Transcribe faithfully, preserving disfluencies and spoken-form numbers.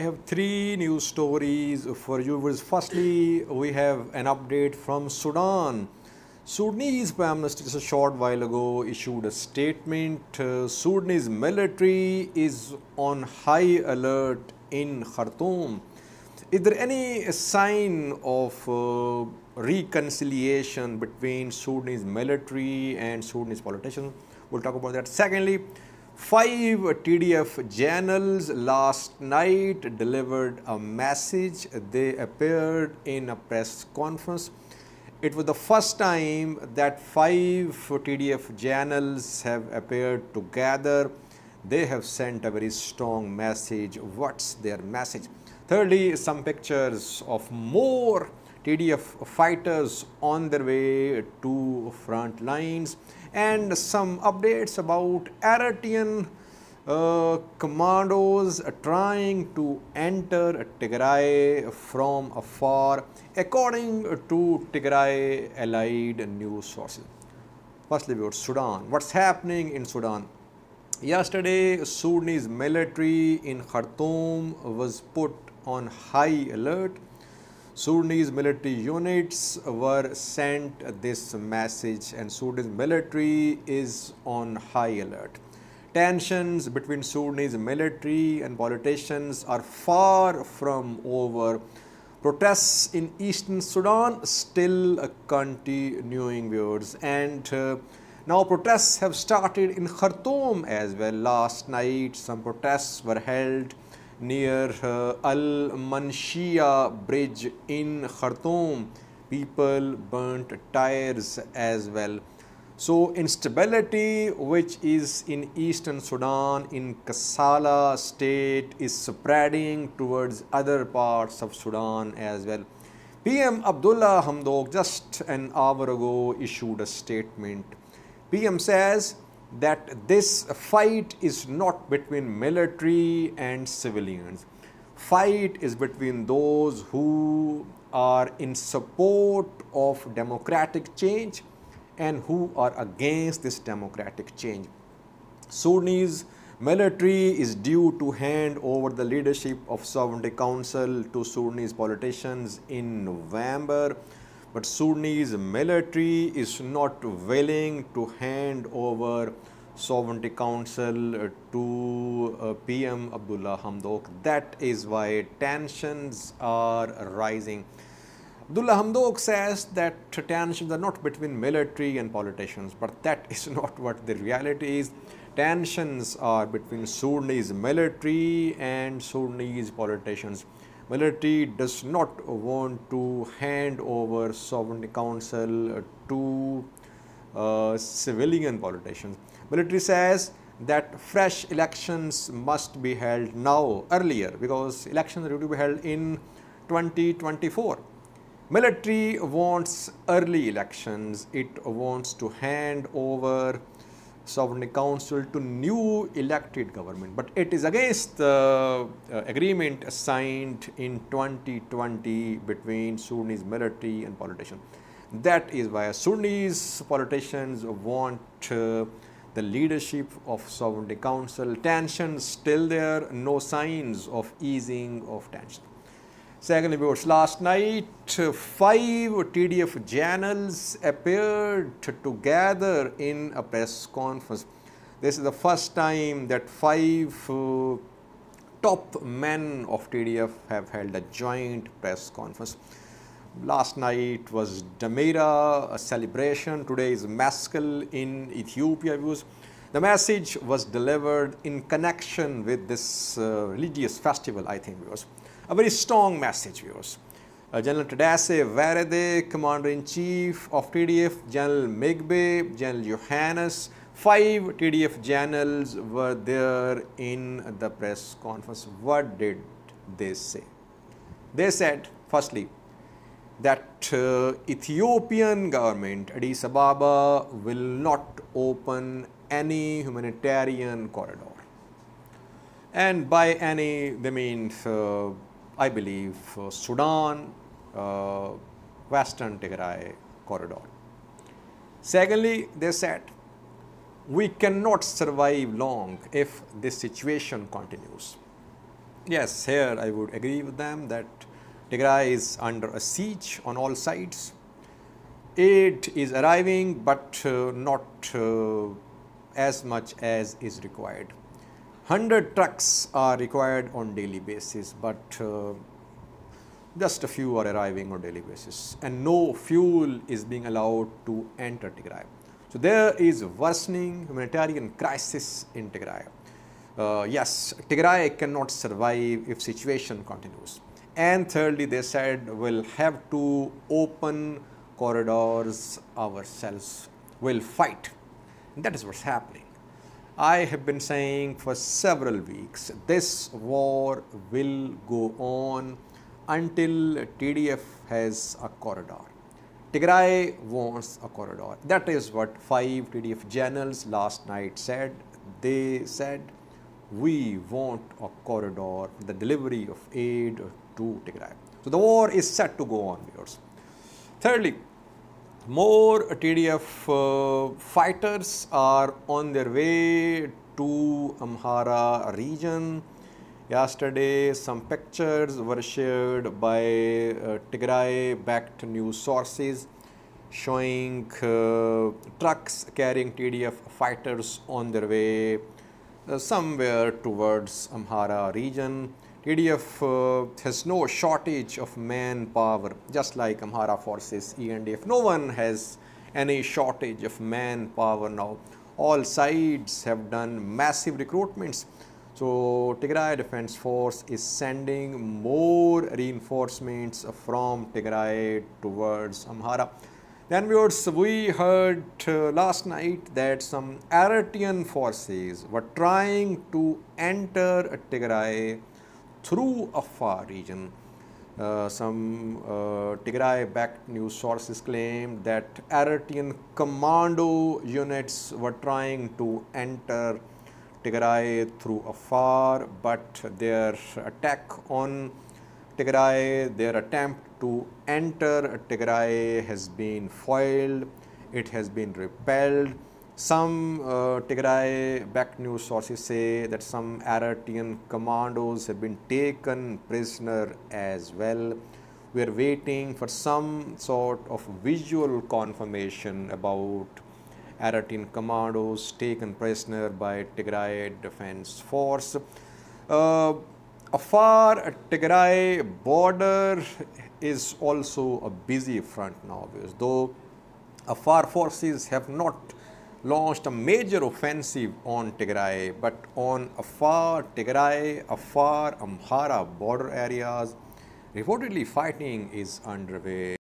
I have three news stories for you. Firstly, we have an update from Sudan. Sudanese Prime Minister just a short while ago issued a statement. Uh, Sudanese military is on high alert in Khartoum. Is there any sign of uh, reconciliation between Sudanese military and Sudanese politicians? We'll talk about that. Secondly, five T D F generals last night delivered a message. They appeared in a press conference. It was the first time that five T D F generals have appeared together. They have sent a very strong message. What's their message? Thirdly, some pictures of more T D F fighters on their way to front lines, and some updates about Eritrean uh, commandos trying to enter Tigray from afar, according to Tigray allied news sources. Firstly, about Sudan. What's happening in Sudan? Yesterday, Sudanese military in Khartoum was put on high alert. Sudanese military units were sent this message, and Sudanese military is on high alert. Tensions between Sudanese military and politicians are far from over. Protests in eastern Sudan still continuing, viewers, and uh, now protests have started in Khartoum as well. Last night, some protests were held near uh, Al-Manshia Bridge in Khartoum. People burnt tires as well. So instability which is in eastern Sudan, in Kassala state, is spreading towards other parts of Sudan as well. P M Abdullah Hamdok just an hour ago issued a statement. P M says that this fight is not between military and civilians. Fight is between those who are in support of democratic change and who are against this democratic change. Sudanese military is due to hand over the leadership of Sovereignty Council to Sudanese politicians in November. But Sudanese military is not willing to hand over Sovereignty Council to P M Abdullah Hamdok. That is why tensions are rising. Abdullah Hamdok says that tensions are not between military and politicians, but that is not what the reality is. Tensions are between Sudanese military and Sudanese politicians. Military does not want to hand over Sovereignty Council to uh, civilian politicians. Military says that fresh elections must be held now, earlier, because elections are due to be held in twenty twenty-four. Military wants early elections. It wants to hand over Sovereignty Council to new elected government, but it is against the uh, agreement signed in twenty twenty between Sudanese military and politicians. That is why Sudanese politicians want uh, the leadership of Sovereignty Council. Tensions still there, no signs of easing of tension. Secondly, viewers, last night, five T D F generals appeared together in a press conference. This is the first time that five uh, top men of T D F have held a joint press conference. Last night was Damira, a celebration. Today is Maskil in Ethiopia, viewers. The message was delivered in connection with this uh, religious festival, I think, viewers. A very strong message, viewers. Uh, General Tadesse Werede, Commander-in-Chief of T D F, General Megbe, General Yohannes, five T D F generals were there in the press conference. What did they say? They said, firstly, that uh, Ethiopian government, Addis Ababa, will not open any humanitarian corridor. And by any, they mean uh, I believe uh, Sudan, uh, Western Tigray corridor. Secondly, they said, we cannot survive long if this situation continues. Yes, here I would agree with them that Tigray is under a siege on all sides. Aid is arriving, but uh, not uh, as much as is required. one hundred trucks are required on daily basis, but uh, just a few are arriving on daily basis, and no fuel is being allowed to enter Tigray. So there is worsening humanitarian crisis in Tigray. Uh, yes, Tigray cannot survive if situation continues. And thirdly, they said we'll have to open corridors ourselves, we'll fight. And that is what's happening. I have been saying for several weeks, this war will go on until T D F has a corridor. Tigray wants a corridor. That is what five T D F generals last night said. They said, we want a corridor for the delivery of aid to Tigray. So the war is set to go on, viewers. Thirdly, more T D F uh, fighters are on their way to Amhara region. Yesterday, some pictures were shared by uh, Tigray-backed news sources showing uh, trucks carrying T D F fighters on their way uh, somewhere towards Amhara region. T D F uh, has no shortage of manpower, just like Amhara forces, E N D F. No one has any shortage of manpower now. All sides have done massive recruitments. So Tigray Defense Force is sending more reinforcements from Tigray towards Amhara. Then viewers, we heard uh, last night that some Eritrean forces were trying to enter Tigray through Afar region. Uh, some uh, Tigray-backed news sources claimed that Eritrean commando units were trying to enter Tigray through Afar, but their attack on Tigray, their attempt to enter Tigray has been foiled, it has been repelled. Some uh, Tigray-backed news sources say that some Eritrean commandos have been taken prisoner as well. We are waiting for some sort of visual confirmation about Eritrean commandos taken prisoner by Tigray Defense Force. Uh, Afar Tigray border is also a busy front now, because though Afar forces have not launched a major offensive on Tigray, but on Afar Tigray, Afar Amhara border areas, reportedly fighting is underway.